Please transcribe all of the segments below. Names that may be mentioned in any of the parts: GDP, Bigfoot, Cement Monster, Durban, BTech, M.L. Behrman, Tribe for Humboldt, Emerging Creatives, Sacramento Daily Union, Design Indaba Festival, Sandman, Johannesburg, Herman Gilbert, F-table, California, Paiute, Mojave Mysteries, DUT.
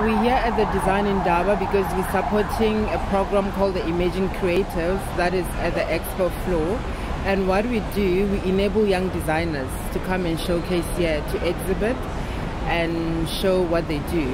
We're here at the Design Indaba because we're supporting a program called the Emerging Creatives that is at the expo floor. And what we do, we enable young designers to come and showcase here, to exhibit and show what they do.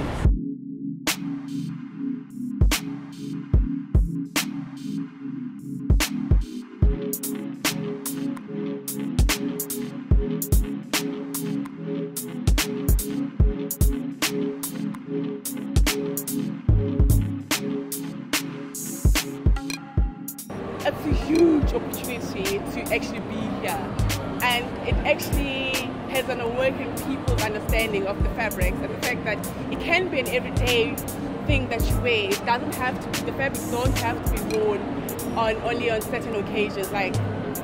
It's a huge opportunity to actually be here, and it actually has an awakening people's understanding of the fabrics and the fact that it can be an everyday thing that you wear. It doesn't have to be, the fabrics don't have to be worn on only on certain occasions, like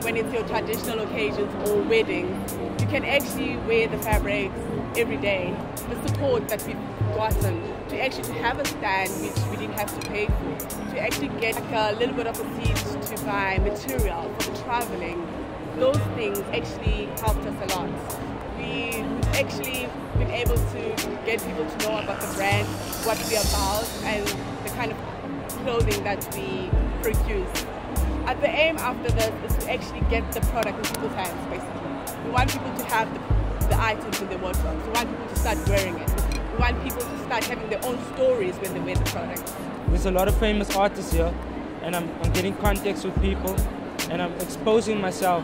when it's your traditional occasions or weddings. You can actually wear the fabrics every day. The support that we've gotten to actually have a stand, which we didn't have to pay for, to actually get like a little bit of a seat to buy material for the traveling, those things actually helped us a lot. We've actually been able to get people to know about the brand, what we're about, and the kind of clothing that we produce. At the aim after this is to actually get the product in people's hands, basically. We want people to have the items in their wardrobes. We want people to start wearing it. We want people to start having their own stories when they wear the product. There's a lot of famous artists here, and I'm getting contacts with people, and I'm exposing myself,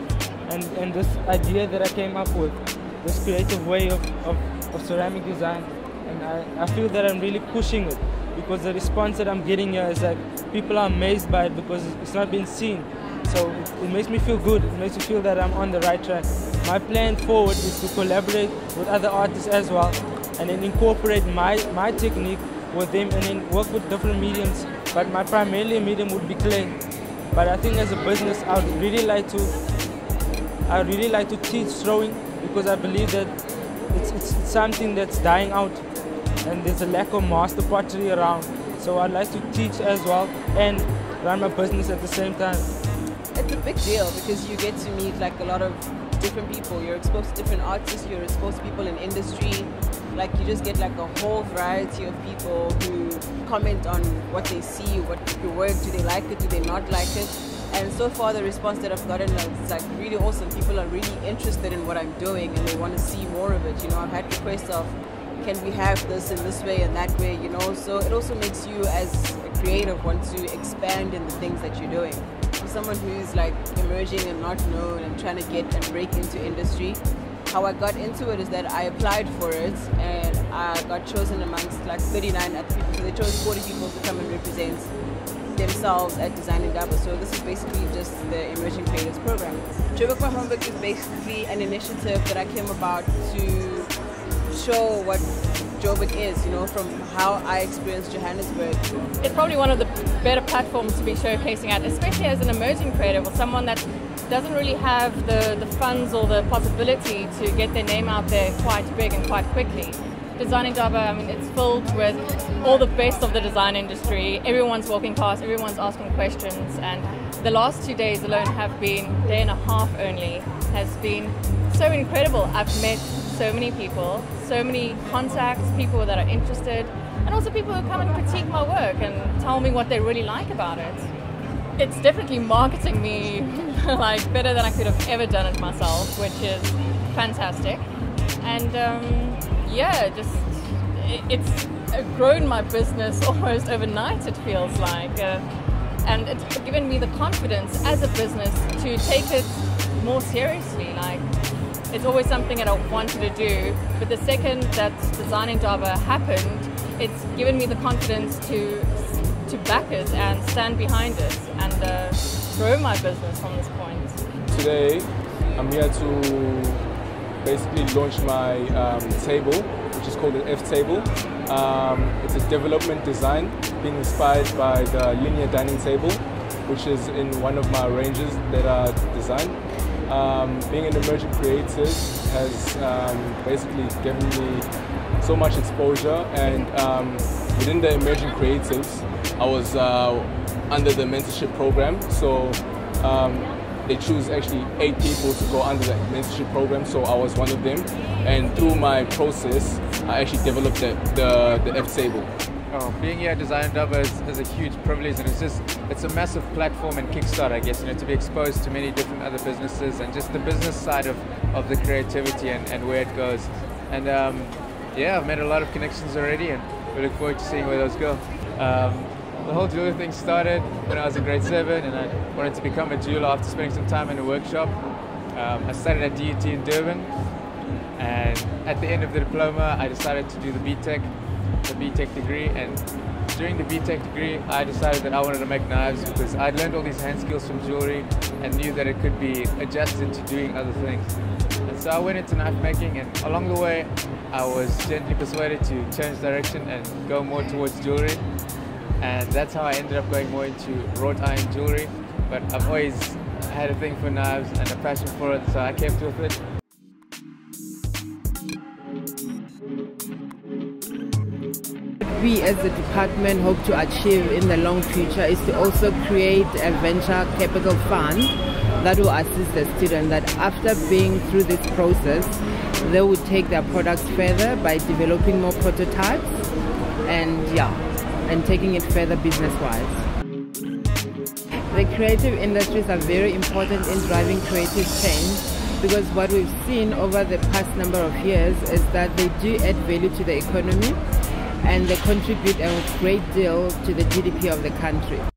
and this idea that I came up with, this creative way of ceramic design, and I feel that I'm really pushing it, because the response that I'm getting here is that people are amazed by it because it's not been seen. So it makes me feel good, it makes me feel that I'm on the right track. My plan forward is to collaborate with other artists as well, and then incorporate my technique with them, and then work with different mediums. But my primary medium would be clay. But I think as a business, I would really like to teach throwing, because I believe that it's something that's dying out, and there's a lack of master pottery around. So I'd like to teach as well and run my business at the same time. It's a big deal because you get to meet like a lot of different people. You're exposed to different artists, you're exposed to people in industry. Like you just get like a whole variety of people who comment on what they see, what your work, do they like it, do they not like it. And so far the response that I've gotten is like really awesome. People are really interested in what I'm doing and they want to see more of it. You know, I've had requests of, can we have this in this way and that way, you know. So it also makes you as a creative want to expand in the things that you're doing. For someone who's like emerging and not known and trying to get and break into industry, how I got into it is that I applied for it and I got chosen amongst like 39 other people. So they chose 40 people to come and represent themselves at Design Indaba. So this is basically just the Emerging Creatives program. Tribe for Humboldt is basically an initiative that I came about to show what Joburg is, you know, from how I experienced Johannesburg. It's probably one of the better platforms to be showcasing at, especially as an emerging creative or someone that doesn't really have the funds or the possibility to get their name out there quite big and quite quickly. Design Indaba, I mean, it's filled with all the best of the design industry. Everyone's walking past, everyone's asking questions, and the last 2 days alone have been, day and a half only, has been so incredible. I've met so many people, so many contacts, people that are interested, and also people who come and critique my work and tell me what they really like about it. It's definitely marketing me like better than I could have ever done it myself, which is fantastic. And yeah, just it's grown my business almost overnight, it feels like. And it's given me the confidence as a business to take it more seriously. Like, it's always something that I wanted to do, but the second that Design Indaba happened, it's given me the confidence to back it and stand behind it and grow my business from this point. Today, I'm here to basically launch my table, which is called the F-table. It's a development design being inspired by the linear dining table, which is in one of my ranges that are designed. Being an emerging creative has basically given me so much exposure, and within the emerging creatives, I was under the mentorship program, so they choose actually 8 people to go under the mentorship program, so I was one of them. And through my process, I actually developed the F-table. Oh, being here at Design Indaba is a huge privilege, and it's a massive platform and kickstart, I guess, to be exposed to many different other businesses and just the business side of the creativity and where it goes. And yeah, I've made a lot of connections already, and we look forward to seeing where those go. The whole jeweler thing started when I was in grade 7, and I wanted to become a jeweler after spending some time in a workshop. I studied at DUT in Durban, and at the end of the diploma, I decided to do the BTech degree, and during the BTech degree I decided that I wanted to make knives because I'd learned all these hand skills from jewelry and knew that it could be adjusted to doing other things. And so I went into knife making, and along the way I was gently persuaded to change direction and go more towards jewelry, and that's how I ended up going more into wrought iron jewelry. But I've always had a thing for knives and a passion for it, so I kept with it. We as a department hope to achieve in the long future is to also create a venture capital fund that will assist the student that after being through this process, they will take their products further by developing more prototypes and taking it further business-wise. The creative industries are very important in driving creative change, because what we've seen over the past number of years is that they do add value to the economy and they contribute a great deal to the GDP of the country.